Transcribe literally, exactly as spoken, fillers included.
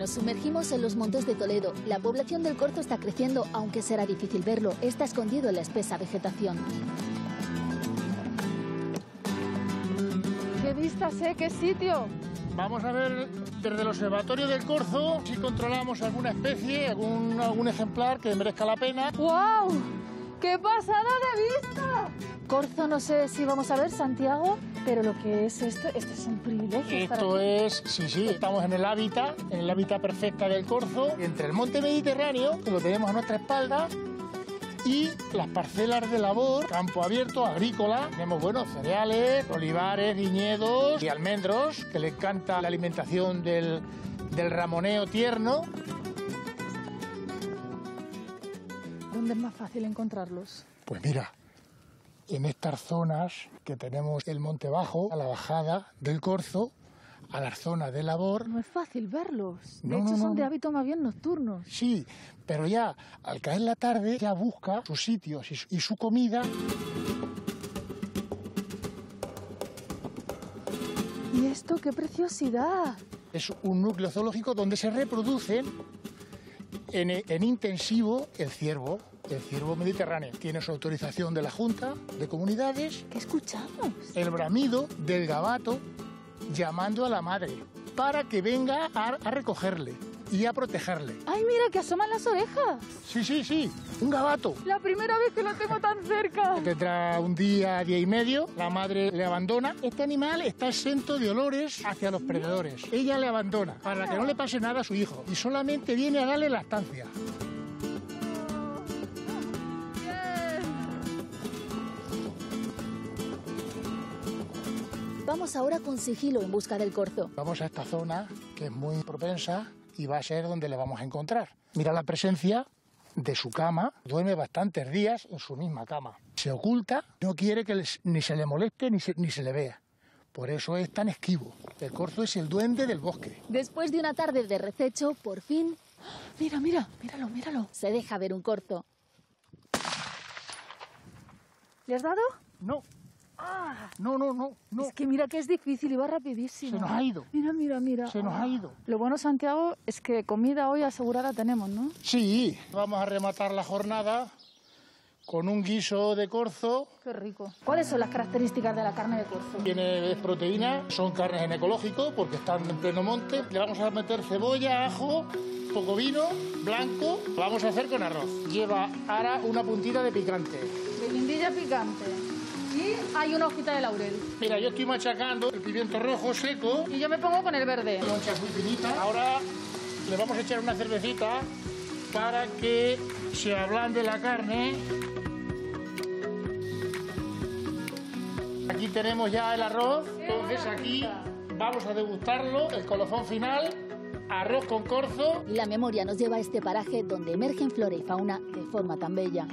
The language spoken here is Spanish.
nos sumergimos en los montes de Toledo. La población del corzo está creciendo, aunque será difícil verlo. Está escondido en la espesa vegetación. ¡Qué vistas, eh! ¡Qué sitio! Vamos a ver desde el observatorio del corzo si controlamos alguna especie, algún, algún ejemplar que merezca la pena. ¡Wow! ¡Qué pasada de vista! Corzo, no sé si vamos a ver, Santiago, pero lo que es esto, esto es un privilegio. Esto es, sí, sí, estamos en el hábitat, en el hábitat perfecta del corzo, entre el monte mediterráneo, que lo tenemos a nuestra espalda, y las parcelas de labor, campo abierto, agrícola. Tenemos, bueno, cereales, olivares, viñedos y almendros, que le encanta la alimentación del, del ramoneo tierno. ¿Dónde es más fácil encontrarlos? Pues mira, en estas zonas que tenemos el monte bajo, a la bajada del corzo, a las zonas de labor. No es fácil verlos, de no, hecho no, no, son de hábito más bien nocturnos. Sí, pero ya al caer la tarde ya busca sus sitios y su, y su comida. ¿Y esto qué preciosidad? Es un núcleo zoológico donde se reproducen en, en intensivo el ciervo. El ciervo mediterráneo tiene su autorización de la Junta de Comunidades. ¿Qué escuchamos? El bramido del gabato llamando a la madre para que venga a, a recogerle y a protegerle. ¡Ay, mira, que asoman las orejas! Sí, sí, sí, un gabato. La primera vez que lo tengo tan cerca. Tendrá un día, día y medio, la madre le abandona. Este animal está exento de olores hacia los predadores. Ella le abandona para que no le pase nada a su hijo y solamente viene a darle lactancia. Vamos ahora con sigilo en busca del corzo. Vamos a esta zona que es muy propensa y va a ser donde le vamos a encontrar. Mira la presencia de su cama, duerme bastantes días en su misma cama. Se oculta, no quiere que les, ni se le moleste ni se, ni se le vea. Por eso es tan esquivo. El corzo es el duende del bosque. Después de una tarde de rececho, por fin... Mira, mira, míralo, míralo. Se deja ver un corzo. ¿Le has dado? No. No, no, no, no. Es que mira que es difícil y va rapidísimo. Se nos ha ido. Mira, mira, mira. Se nos ah. ha ido. Lo bueno, Santiago, es que comida hoy asegurada tenemos, ¿no? Sí. Vamos a rematar la jornada con un guiso de corzo. Qué rico. ¿Cuáles son las características de la carne de corzo? Tiene proteína, son carnes en ecológico porque están en pleno monte. Le vamos a meter cebolla, ajo, poco vino, blanco. Lo vamos a hacer con arroz. Lleva ahora una puntita de picante. De guindilla picante. Y hay una hojita de laurel. Mira, yo estoy machacando el pimiento rojo seco. Y yo me pongo con el verde. Lonchas muy finitas. Ahora le vamos a echar una cervecita para que se ablande la carne. Aquí tenemos ya el arroz. Entonces aquí vamos a degustarlo, el colofón final. Arroz con corzo. Y la memoria nos lleva a este paraje donde emergen flora y fauna de forma tan bella.